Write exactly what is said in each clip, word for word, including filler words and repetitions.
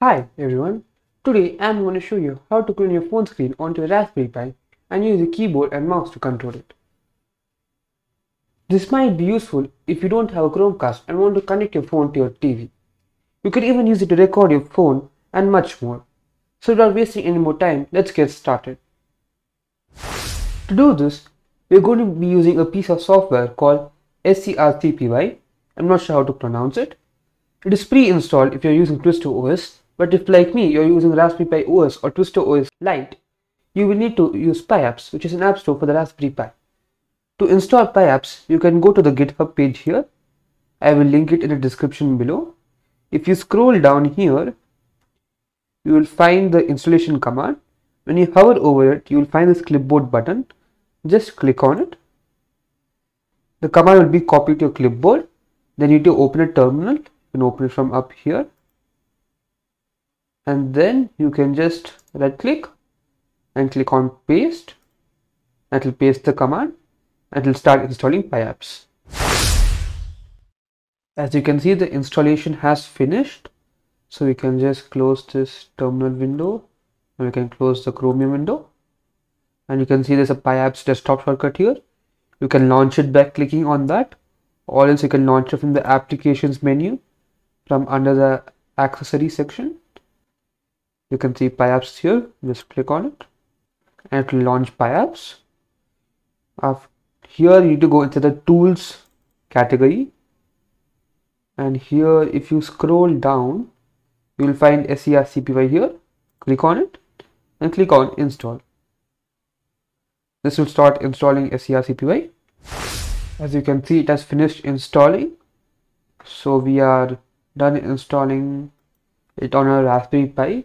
Hi everyone, today I'm going to show you how to clone your phone screen onto a Raspberry Pi and use a keyboard and mouse to control it. This might be useful if you don't have a Chromecast and want to connect your phone to your T V. You could even use it to record your phone and much more. So without wasting any more time, let's get started. To do this, we're going to be using a piece of software called scrcpy. I'm not sure how to pronounce it. It is pre-installed if you're using Twister O S. But if, like me, you're using Raspberry Pi O S or Twister O S Lite, you will need to use Pi Apps, which is an app store for the Raspberry Pi. To install Pi Apps, you can go to the GitHub page here. I will link it in the description below. If you scroll down here, you will find the installation command. When you hover over it, you will find this clipboard button. Just click on it. The command will be copied to your clipboard. Then you need to open a terminal. You can open it from up here. And then you can just right click and click on paste. That will paste the command and it will start installing Pi Apps. As you can see, the installation has finished. So we can just close this terminal window and we can close the Chromium window. And you can see there's a Pi Apps desktop shortcut here. You can launch it by clicking on that, or else you can launch it from the applications menu from under the accessory section. You can see Pi Apps here, just click on it and it will launch Pi Apps. After here you need to go into the tools category, and here if you scroll down you will find scrcpy here. Click on it and click on install. This will start installing scrcpy. As you can see, it has finished installing, so we are done installing it on our Raspberry Pi.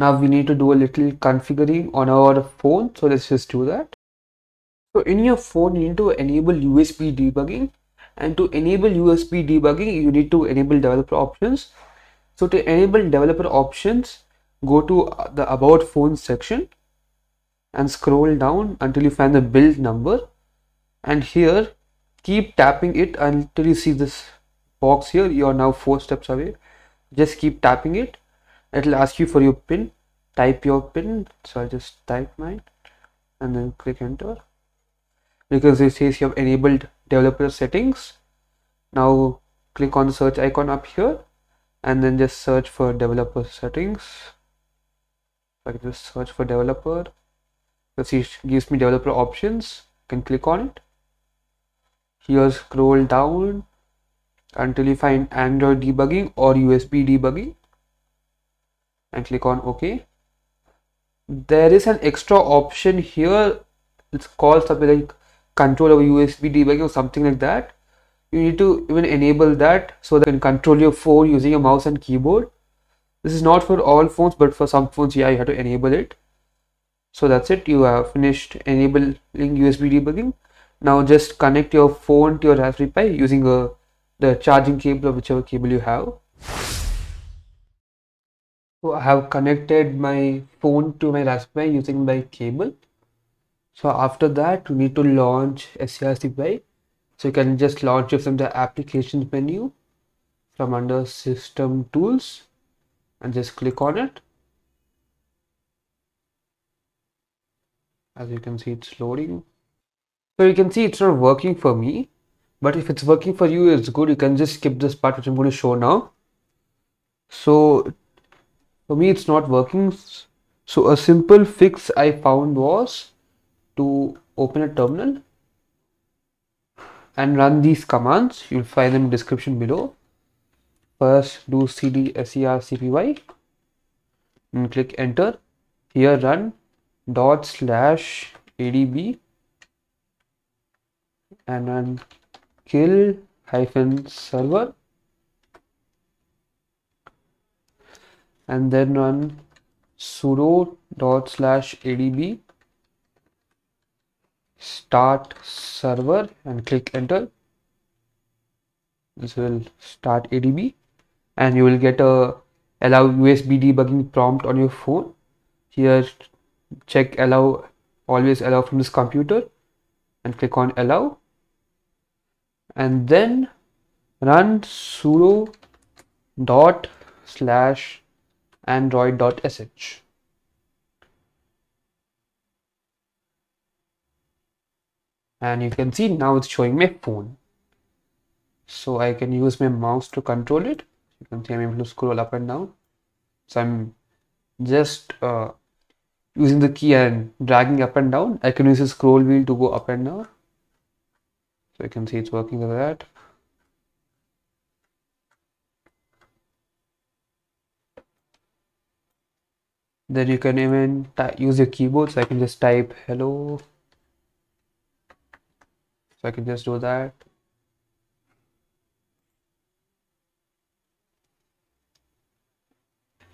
Now we need to do a little configuring on our phone, so let's just do that. So in your phone you need to enable U S B debugging, and to enable U S B debugging you need to enable developer options. So to enable developer options, go to the about phone section and scroll down until you find the build number, and here keep tapping it until you see this box here. You are now four steps away. Just keep tapping it. It will ask you for your pin. Type your pin, so I'll just type mine and then click enter, because it says you have enabled developer settings. Now click on the search icon up here and then just search for developer settings. I can just search for developer. Let's see, it gives me developer options. You can click on it. Here scroll down until you find Android debugging or U S B debugging and click on OK. There is an extra option here, it's called something like control over U S B debugging or something like that. You need to even enable that so that you can control your phone using your mouse and keyboard. This is not for all phones, but for some phones, yeah, you have to enable it. So that's it, you have finished enabling U S B debugging. Now just connect your phone to your Raspberry Pi using a, the charging cable or whichever cable you have. So I have connected my phone to my Raspberry Pi using my cable. So after that, you need to launch scrcpy. So you can just launch it from the applications menu from under system tools and just click on it. As you can see, it's loading. So you can see it's not working for me, but if it's working for you, it's good. You can just skip this part, which I'm going to show now. So for me, it's not working. So a simple fix I found was to open a terminal and run these commands. You'll find them in the description below. First, do cd scrcpy and click enter. Here, run dot slash adb and run kill hyphen server and then run sudo dot slash adb start server and click enter. This will start adb and you will get a allow U S B debugging prompt on your phone. Here check allow, always allow from this computer and click on allow, and then run sudo dot slash android.sh. And you can see now it's showing my phone. So I can use my mouse to control it. You can see I'm able to scroll up and down. So I'm just uh, using the key and dragging up and down. I can use the scroll wheel to go up and down. So you can see it's working like that. Then you can even use your keyboard. So I can just type hello. So I can just do that.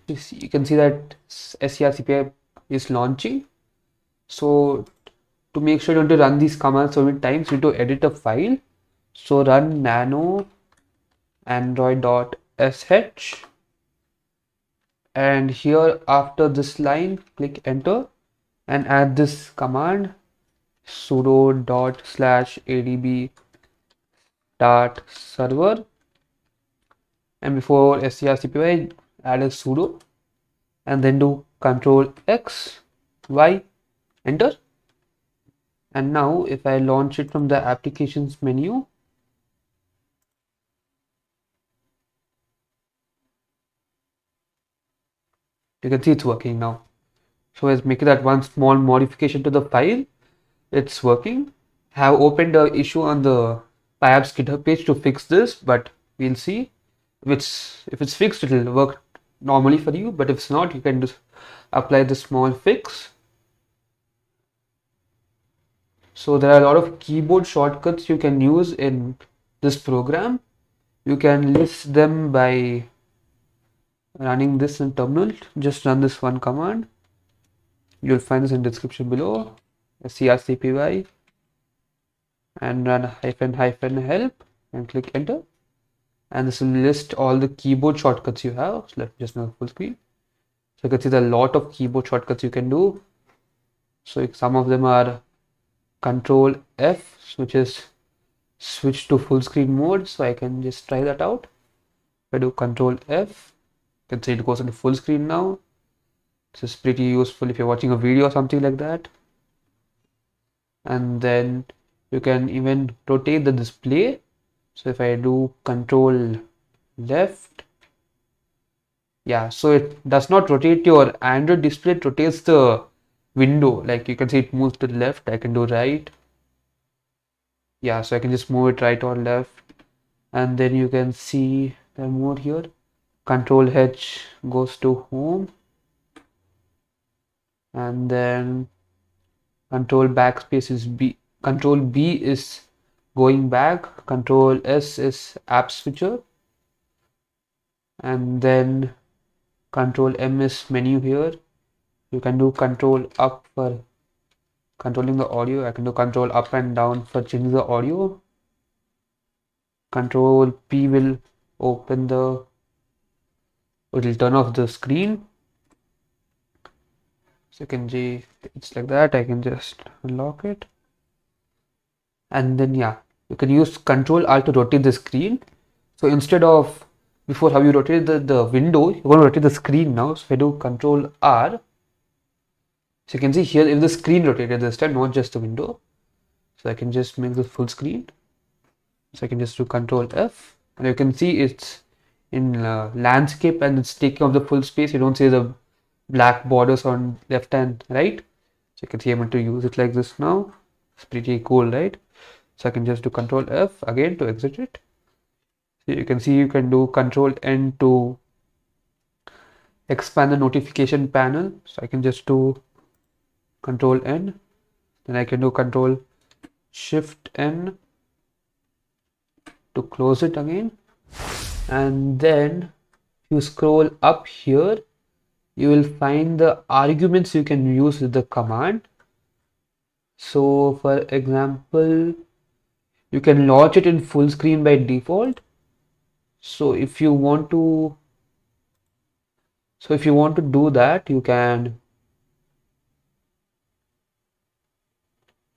You, see, you can see that scrcpy is launching. So to make sure you don't run these commands so many times, you need to edit a file. So run nano android.sh. And here after this line, click enter and add this command sudo dot slash adb start server. And before scrcpy, add a sudo and then do control X, Y, enter. And now if I launch it from the applications menu, you can see it's working now. So let's make that one small modification to the file. It's working. I have opened the issue on the PyApps GitHub page to fix this, but we'll see. If it's, if it's fixed, it'll work normally for you, but if it's not, you can just apply the small fix. So there are a lot of keyboard shortcuts you can use in this program. You can list them by running this in terminal. Just run this one command. You'll find this in description below, scrcpy, and run hyphen hyphen help and click enter, and this will list all the keyboard shortcuts you have. So let me just make full screen. So you can see there are a lot of keyboard shortcuts you can do. So some of them are control F, which is switch to full screen mode. So I can just try that out. If I do control F, you can see it goes into full screen now. This is pretty useful if you're watching a video or something like that. And then you can even rotate the display. So if I do control left, yeah, so it does not rotate your Android display, it rotates the window. Like you can see it moves to the left. I can do right. Yeah, so I can just move it right or left. And then you can see the mode here. Control H goes to home, and then control backspace is B, control B is going back, control S is app switcher, and then control M is menu here. You can do control up for controlling the audio. I can do control up and down for changing the audio. Control P will open the, it will turn off the screen. So you can see it's like that. I can just unlock it. And then yeah, you can use control R to rotate the screen. So instead of before how you rotated the, the window, you're going to rotate the screen now. So if I do control R, so you can see here if the screen rotated this time, not just the window. So I can just make this full screen. So I can just do control F, and you can see it's in uh, landscape and it's taking up the full space. You don't see the black borders on left and right. So you can see I'm able to use it like this now. It's pretty cool, right? So I can just do control F again to exit it. So you can see you can do control N to expand the notification panel. So I can just do control N, then I can do control shift N to close it again. And then you scroll up here, you will find the arguments you can use with the command. So for example, you can launch it in full screen by default. So if you want to, so if you want to do that, you can,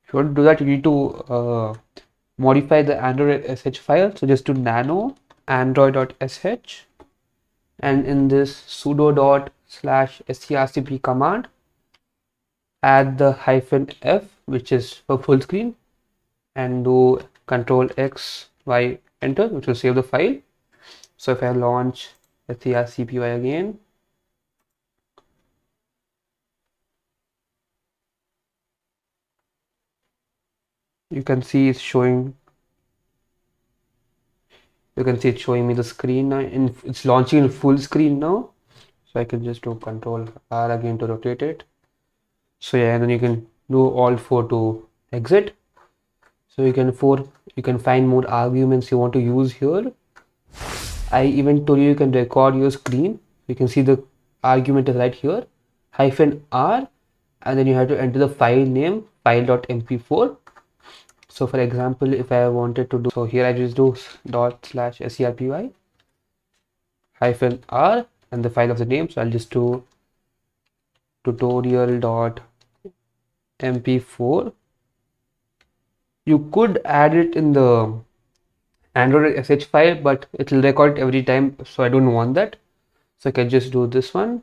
if you want to do that, you need to uh, modify the android.sh file. So just do nano android.sh, and in this sudo dot slash scrcpy command, add the hyphen F, which is for full screen, and do control X, Y, enter, which will save the file. So if I launch scrcpy again, you can see it's showing you can see it's showing me the screen now, and it's launching in full screen now. So I can just do control R again to rotate it. So yeah, and then you can do all four to exit. So you can for you can find more arguments you want to use here. I even told you you can record your screen. You can see the argument is right here, hyphen R, and then you have to enter the file name, file dot m p four. So for example, if I wanted to do, so here I just do dot slash scrpy hyphen R and the file of the name. So I'll just do tutorial dot m p four. You could add it in the Android S H file, but it will record it every time. So I don't want that. So I can just do this one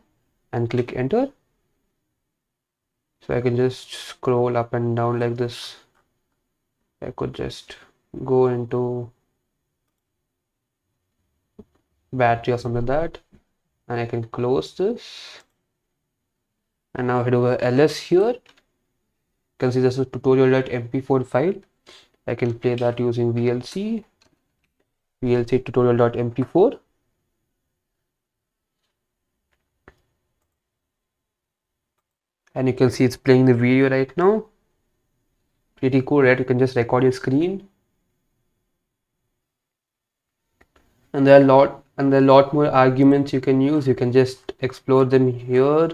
and click enter. So I can just scroll up and down like this. I could just go into battery or something like that, and I can close this. And now if I do a ls here, you can see this is tutorial dot m p four file. I can play that using V L C, V L C tutorial dot m p four. And you can see it's playing the video right now. Pretty cool, right? You can just record your screen, and there are a lot and there are a lot more arguments you can use. You can just explore them here.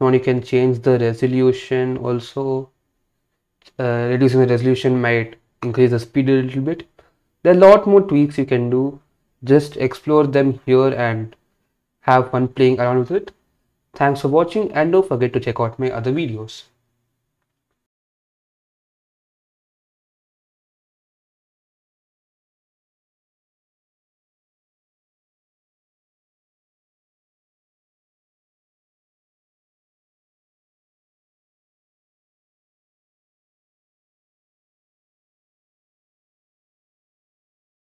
Now you can change the resolution also. Uh, reducing the resolution might increase the speed a little bit. There are a lot more tweaks you can do. Just explore them here and have fun playing around with it. Thanks for watching, and don't forget to check out my other videos.